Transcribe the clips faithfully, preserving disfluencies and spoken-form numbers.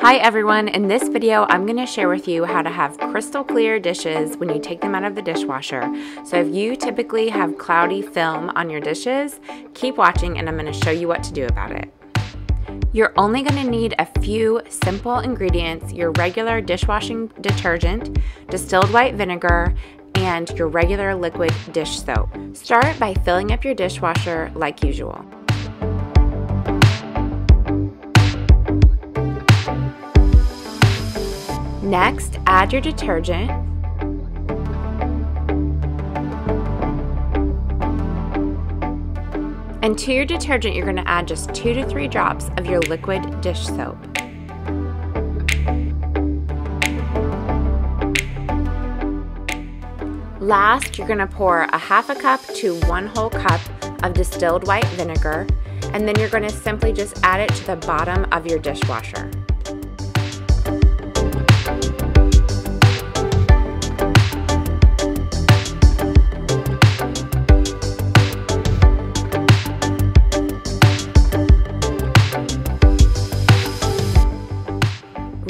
Hi everyone, in this video I'm going to share with you how to have crystal clear dishes when you take them out of the dishwasher. So if you typically have cloudy film on your dishes, keep watching and I'm going to show you what to do about it. You're only going to need a few simple ingredients: your regular dishwashing detergent, distilled white vinegar, and your regular liquid dish soap. Start by filling up your dishwasher like usual. Next, add your detergent, and to your detergent you're going to add just two to three drops of your liquid dish soap. Last, you're going to pour a half a cup to one whole cup of distilled white vinegar, and then you're going to simply just add it to the bottom of your dishwasher.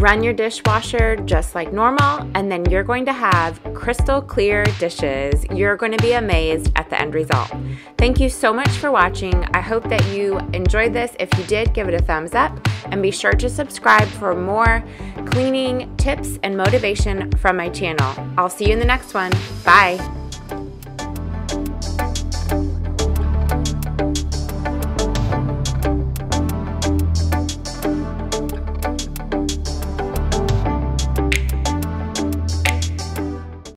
Run your dishwasher just like normal, and then you're going to have crystal clear dishes. You're going to be amazed at the end result. Thank you so much for watching. I hope that you enjoyed this. If you did, give it a thumbs up and be sure to subscribe for more cleaning tips and motivation from my channel. I'll see you in the next one. Bye.